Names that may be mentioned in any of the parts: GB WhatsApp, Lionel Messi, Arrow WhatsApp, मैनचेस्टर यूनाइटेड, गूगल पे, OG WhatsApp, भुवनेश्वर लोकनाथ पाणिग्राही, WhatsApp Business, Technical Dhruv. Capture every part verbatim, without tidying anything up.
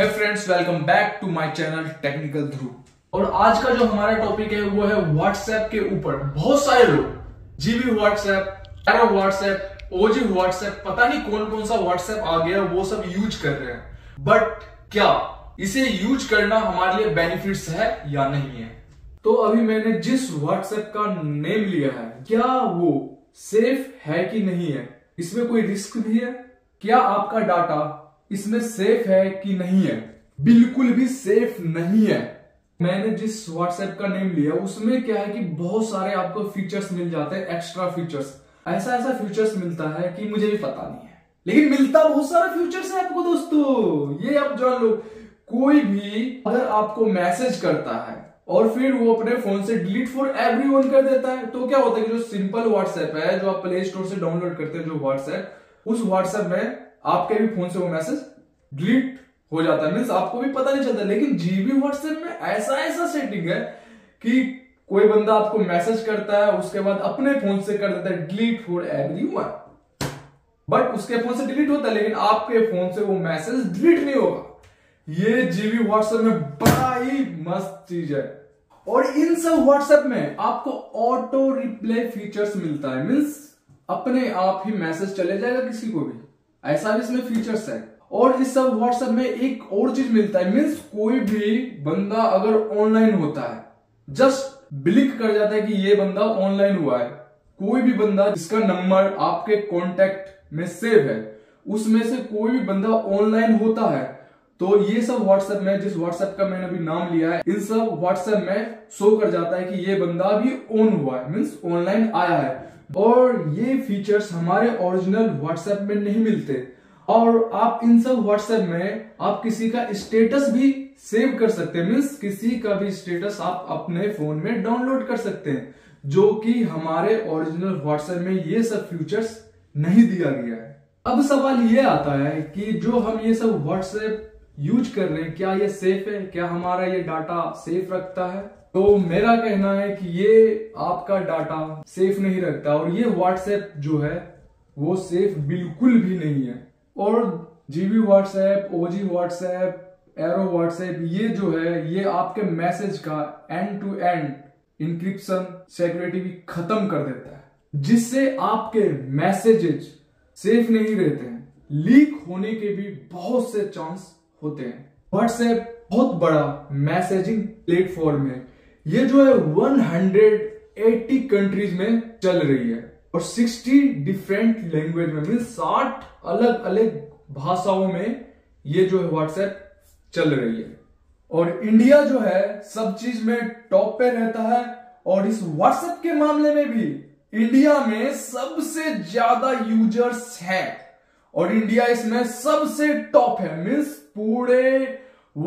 Hey friends, welcome back to my channel technical Dhruv. और आज का जो हमारा टॉपिक है वो है व्हाट्सएप के ऊपर। बहुत सारे लोग GB WhatsApp, Aero WhatsApp, OG WhatsApp, पता नहीं कौन कौन सा व्हाट्सएप आ गया, वो सब यूज कर रहे हैं। बट क्या इसे यूज करना हमारे लिए बेनिफिट्स है या नहीं है? तो अभी मैंने जिस व्हाट्सएप का नेम लिया है, क्या वो सेफ है कि नहीं है? इसमें कोई रिस्क भी है? क्या आपका डाटा इसमें सेफ है कि नहीं है? बिल्कुल भी सेफ नहीं है। मैंने जिस व्हाट्सएप का नेम लिया उसमें क्या है कि बहुत सारे आपको फीचर्स मिल जाते हैं, एक्स्ट्रा फीचर्स। ऐसा ऐसा फीचर्स मिलता है कि मुझे भी पता नहीं है, लेकिन मिलता बहुत सारा फीचर्स है आपको। दोस्तों, ये आप जान लो, कोई भी अगर आपको मैसेज करता है और फिर वो अपने फोन से डिलीट फॉर एवरीवन कर देता है, तो क्या होता है कि जो सिंपल व्हाट्सएप है, जो आप प्ले स्टोर से डाउनलोड करते हैं, जो व्हाट्सएप, उस व्हाट्सएप में आपके भी फोन से वो मैसेज डिलीट हो जाता है, मीन्स आपको भी पता नहीं चलता। लेकिन जीबी व्हाट्सएप में ऐसा ऐसा सेटिंग है कि कोई बंदा आपको मैसेज करता है, उसके बाद अपने फोन से कर देता है डिलीट फॉर एवरीवन। बट उसके फोन से डिलीट होता है, लेकिन आपके फोन से वो मैसेज डिलीट नहीं होगा। ये जीबी व्हाट्सएप में बड़ा ही मस्त चीज है। और इन सब व्हाट्सएप में आपको ऑटो रिप्लाई फीचर्स मिलता है, मीन्स अपने आप ही मैसेज चले जाएगा किसी को भी, ऐसा भी इसमें फीचर्स है। और इस सब व्हाट्सएप में एक और चीज मिलता है, मीन्स कोई भी बंदा अगर ऑनलाइन होता है, जस्ट ब्लिंक कर जाता है कि ये बंदा ऑनलाइन हुआ है। कोई भी बंदा जिसका नंबर आपके कॉन्टेक्ट में सेव है, उसमें से कोई भी बंदा ऑनलाइन होता है, तो ये सब व्हाट्सएप में, जिस व्हाट्सएप का मैंने अभी नाम लिया है, इन सब व्हाट्सएप में शो कर जाता है कि ये बंदा अभी ऑन हुआ है, मीन्स ऑनलाइन आया है। और ये फीचर्स हमारे ओरिजिनल व्हाट्सएप में नहीं मिलते। और आप इन सब व्हाट्सएप में आप किसी का स्टेटस भी सेव कर सकते हैं, मीन्स किसी का भी स्टेटस आप अपने फोन में डाउनलोड कर सकते हैं, जो कि हमारे ओरिजिनल व्हाट्सएप में ये सब फीचर्स नहीं दिया गया है। अब सवाल ये आता है कि जो हम ये सब व्हाट्सएप यूज कर रहे हैं, क्या ये सेफ है? क्या हमारा ये डाटा सेफ रखता है? तो मेरा कहना है कि ये आपका डाटा सेफ नहीं रखता, और ये व्हाट्सएप जो है वो सेफ बिल्कुल भी नहीं है। और GB WhatsApp, OG WhatsApp, Aero WhatsApp, ये जो है, ये आपके मैसेज का end to end encryption security भी खत्म कर देता है, जिससे आपके मैसेजेज सेफ नहीं रहते हैं, लीक होने के भी बहुत से चांस होते हैं। व्हाट्सएप बहुत बड़ा मैसेजिंग प्लेटफॉर्म है। ये जो है एक सौ अस्सी कंट्रीज में चल रही है, और साठ डिफरेंट लैंग्वेज में, मीन साठ अलग अलग भाषाओं में ये जो है व्हाट्सएप चल रही है। और इंडिया जो है सब चीज में टॉप पे रहता है, और इस व्हाट्सएप के मामले में भी इंडिया में सबसे ज्यादा यूजर्स हैं, और इंडिया इसमें सबसे टॉप है, मीन्स पूरे एक सौ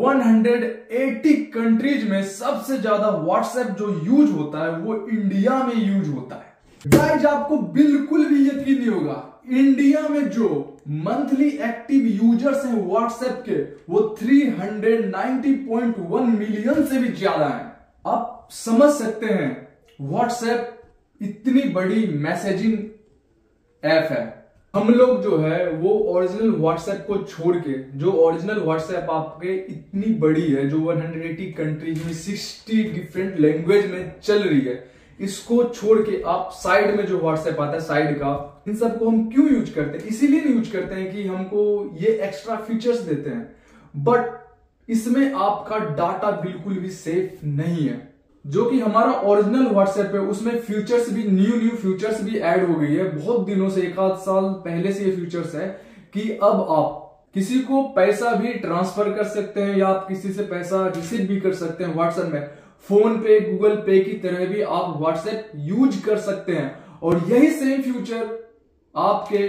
अस्सी कंट्रीज में सबसे ज्यादा व्हाट्सएप जो यूज होता है वो इंडिया में यूज होता है। गाइस, आपको बिल्कुल भी यकीन नहीं होगा, इंडिया में जो मंथली एक्टिव यूजर्स हैं व्हाट्सएप के, वो तीन सौ नब्बे पॉइंट एक मिलियन से भी ज्यादा हैं। आप समझ सकते हैं व्हाट्सएप इतनी बड़ी मैसेजिंग ऐप है। हम लोग जो है वो ओरिजिनल व्हाट्सएप को छोड़ के, जो ओरिजिनल व्हाट्सएप आपके इतनी बड़ी है, जो एक सौ अस्सी कंट्रीज में साठ डिफरेंट लैंग्वेज में चल रही है, इसको छोड़ के आप साइड में जो व्हाट्सएप आता है, साइड का, इन सबको हम क्यों यूज करते हैं? इसीलिए नहीं यूज करते हैं कि हमको ये एक्स्ट्रा फीचर्स देते हैं, बट इसमें आपका डाटा बिल्कुल भी सेफ नहीं है। जो कि हमारा ओरिजिनल व्हाट्सएप है उसमें फ्यूचर्स भी, न्यू न्यू फ्यूचर्स भी ऐड हो गई है। बहुत दिनों से, एक आध साल पहले से ये फ्यूचर्स है कि अब आप किसी को पैसा भी ट्रांसफर कर सकते हैं, या आप किसी से पैसा रिसीव भी कर सकते हैं व्हाट्सएप में। फोन पे, गूगल पे की तरह भी आप व्हाट्सएप यूज कर सकते हैं। और यही सेम फ्यूचर आपके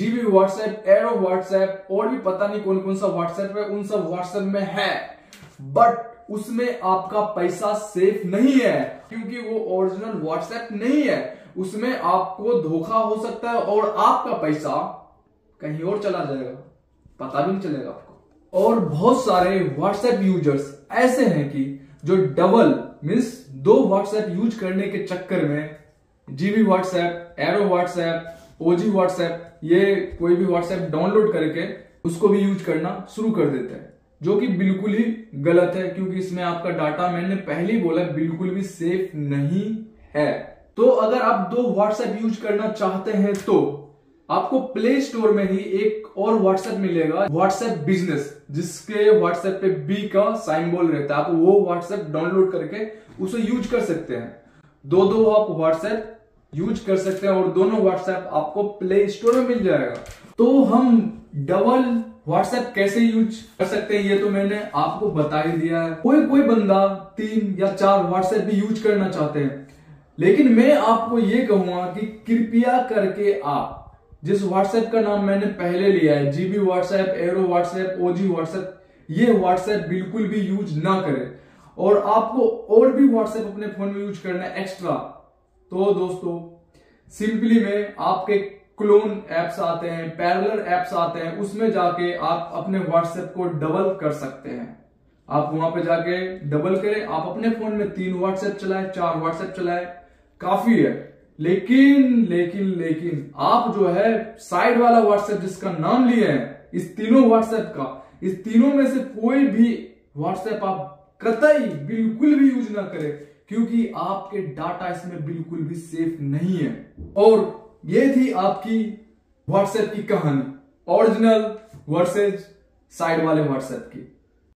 जीबी व्हाट्सएप, एरो व्हाट्सएप, और भी पता नहीं कौन कौन सा व्हाट्सएप है, उन सब व्हाट्सएप में है। बट उसमें आपका पैसा सेफ नहीं है, क्योंकि वो ओरिजिनल व्हाट्सएप नहीं है। उसमें आपको धोखा हो सकता है, और आपका पैसा कहीं और चला जाएगा, पता भी नहीं चलेगा आपको। और बहुत सारे व्हाट्सएप यूजर्स ऐसे हैं कि जो डबल, मीन्स दो व्हाट्सएप यूज करने के चक्कर में GB WhatsApp, Aero WhatsApp, OG WhatsApp, ये कोई भी व्हाट्सएप डाउनलोड करके उसको भी यूज करना शुरू कर देते हैं। जो कि बिल्कुल ही गलत है, क्योंकि इसमें आपका डाटा, मैंने पहले ही बोला, बिल्कुल भी सेफ नहीं है। तो अगर आप दो व्हाट्सएप यूज करना चाहते हैं तो आपको प्ले स्टोर में ही एक और व्हाट्सएप मिलेगा, व्हाट्सएप बिजनेस, जिसके व्हाट्सएप पे बी का साइनबोल रहता है। आप वो व्हाट्सएप डाउनलोड करके उसे यूज कर सकते हैं। दो दो आप व्हाट्सएप यूज कर सकते हैं और दोनों व्हाट्सएप आपको प्ले स्टोर में मिल जाएगा। तो हम डबल व्हाट्सएप कैसे यूज कर सकते हैं ये तो मैंने आपको बता ही दिया है। कोई कोई बंदा तीन या चार व्हाट्सएप भी यूज करना चाहते हैं, लेकिन मैं आपको ये कहूंगा कि कृपया करके आप जिस व्हाट्सएप का नाम मैंने पहले लिया है, GB WhatsApp, Aero WhatsApp, OG WhatsApp, ये व्हाट्सएप बिल्कुल भी यूज ना करें। और आपको और भी व्हाट्सएप अपने फोन में यूज करना है एक्स्ट्रा, तो दोस्तों सिंपली में आपके क्लोन एप्स आते हैं, पैरेलल एप्स आते हैं, उसमें जाके आप अपने व्हाट्सएप को डबल कर सकते हैं। आप वहां पे जाके डबल करें, आप अपने फोन में तीन व्हाट्सएप चलाएं, चार व्हाट्सएप चलाएं, काफी है। लेकिन लेकिन लेकिन आप जो है साइड वाला व्हाट्सएप जिसका नाम लिए हैं, इस तीनों व्हाट्सएप का, इस तीनों में से कोई भी व्हाट्सएप आप कतई बिल्कुल भी यूज ना करें, क्योंकि आपके डाटा इसमें बिल्कुल भी सेफ नहीं है। और ये थी आपकी व्हाट्सएप की कहानी, ओरिजिनल वर्सेज साइड वाले व्हाट्सएप की।